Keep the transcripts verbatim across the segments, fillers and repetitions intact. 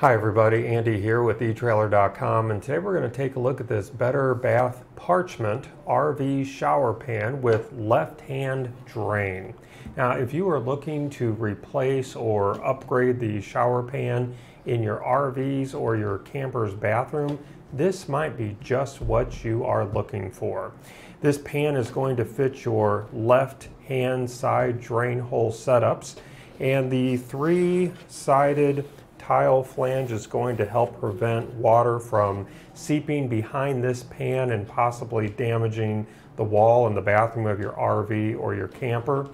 Hi everybody, Andy here with e Trailer dot com, and today we're going to take a look at this Better Bath Parchment R V Shower Pan with left-hand drain. Now, if you are looking to replace or upgrade the shower pan in your R Vs or your camper's bathroom, this might be just what you are looking for. This pan is going to fit your left-hand side drain hole setups, and the three-sided tile flange is going to help prevent water from seeping behind this pan and possibly damaging the wall in the bathroom of your R V or your camper.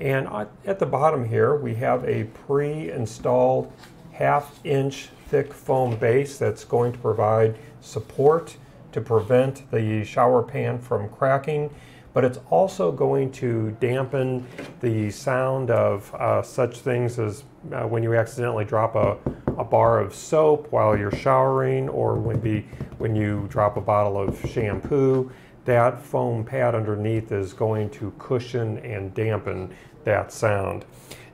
And at the bottom here, we have a pre-installed half inch thick foam base that's going to provide support to prevent the shower pan from cracking, but it's also going to dampen the sound of uh, such things as uh, when you accidentally drop a, a bar of soap while you're showering, or when, be, when you drop a bottle of shampoo. That foam pad underneath is going to cushion and dampen that sound.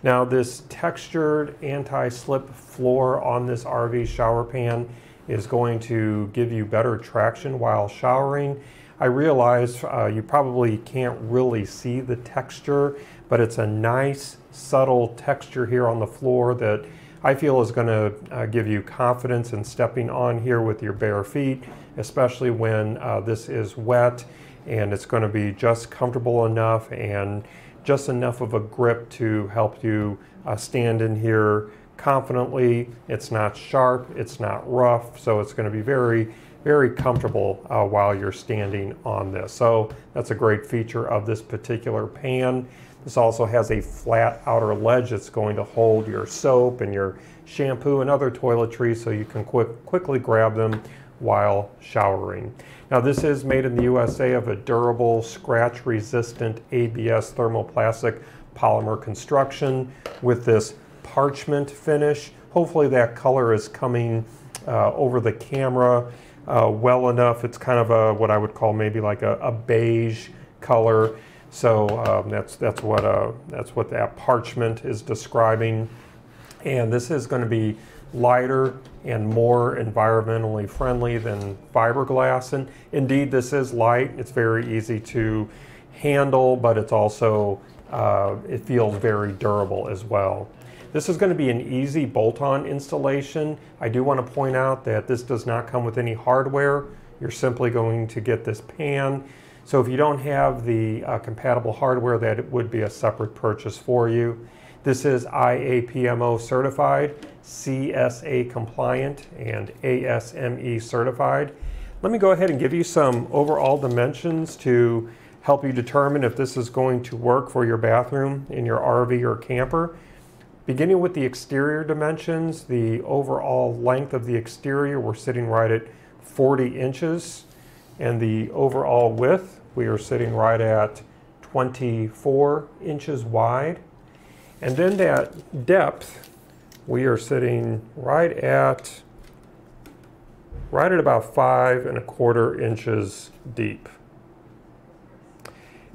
Now, this textured anti-slip floor on this R V shower pan is going to give you better traction while showering. I realize uh, you probably can't really see the texture, but it's a nice subtle texture here on the floor that I feel is going to uh, give you confidence in stepping on here with your bare feet, especially when uh, this is wet, and it's going to be just comfortable enough and just enough of a grip to help you uh, stand in here confidently. It's not sharp, it's not rough, so it's going to be very very comfortable uh, while you're standing on this. So that's a great feature of this particular pan. This also has a flat outer ledge that's going to hold your soap and your shampoo and other toiletries, so you can quick, quickly grab them while showering. Now, this is made in the U S A of a durable, scratch-resistant A B S thermoplastic polymer construction with this parchment finish. Hopefully that color is coming uh, over the camera Uh, well enough. It's kind of a, what I would call maybe like a, a beige color. So um, that's that's what uh, that's what that parchment is describing. And this is going to be lighter and more environmentally friendly than fiberglass. And indeed, this is light. It's very easy to handle, but it's also uh, it feels very durable as well. This is going to be an easy bolt-on installation. I do want to point out that this does not come with any hardware. You're simply going to get this pan. So if you don't have the uh, compatible hardware, that it would be a separate purchase for you. This is I A P M O certified, C S A compliant, and A S M E certified. Let me go ahead and give you some overall dimensions to help you determine if this is going to work for your bathroom in your R V or camper. Beginning with the exterior dimensions, the overall length of the exterior, we're sitting right at forty inches. And the overall width, we are sitting right at twenty-four inches wide. And then that depth, we are sitting right at, right at about five and a quarter inches deep.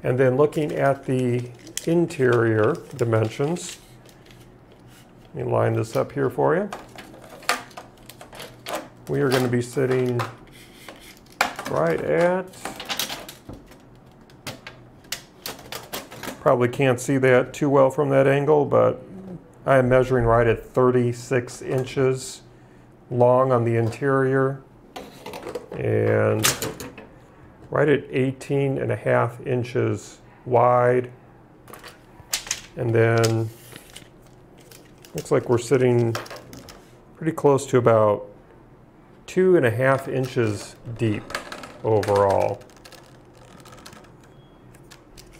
And then looking at the interior dimensions, let me line this up here for you. We are going to be sitting right at, probably can't see that too well from that angle, but I am measuring right at thirty-six inches long on the interior and right at eighteen and a half inches wide. And then looks like we're sitting pretty close to about two and a half inches deep overall.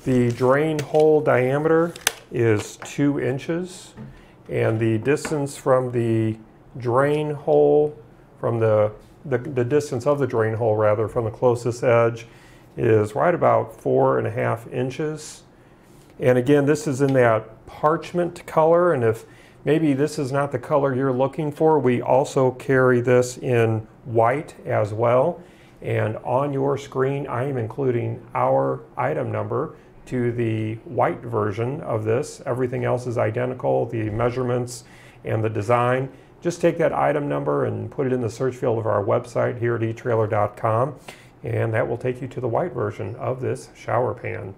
The drain hole diameter is two inches, and the distance from the drain hole, from the, the, the distance of the drain hole rather, from the closest edge is right about four and a half inches. And again, this is in that parchment color, and if maybe this is not the color you're looking for, we also carry this in white as well. And on your screen, I am including our item number to the white version of this. Everything else is identical, the measurements and the design. just take that item number and put it in the search field of our website here at e trailer dot com, and that will take you to the white version of this shower pan.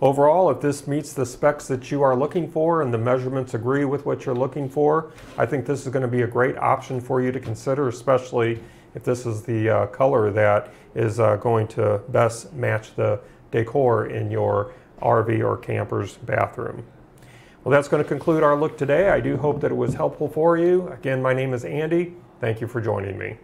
Overall, if this meets the specs that you are looking for and the measurements agree with what you're looking for, I think this is going to be a great option for you to consider, especially if this is the uh, color that is uh, going to best match the decor in your R V or camper's bathroom. Well, that's going to conclude our look today. I do hope that it was helpful for you. Again, my name is Andy. Thank you for joining me.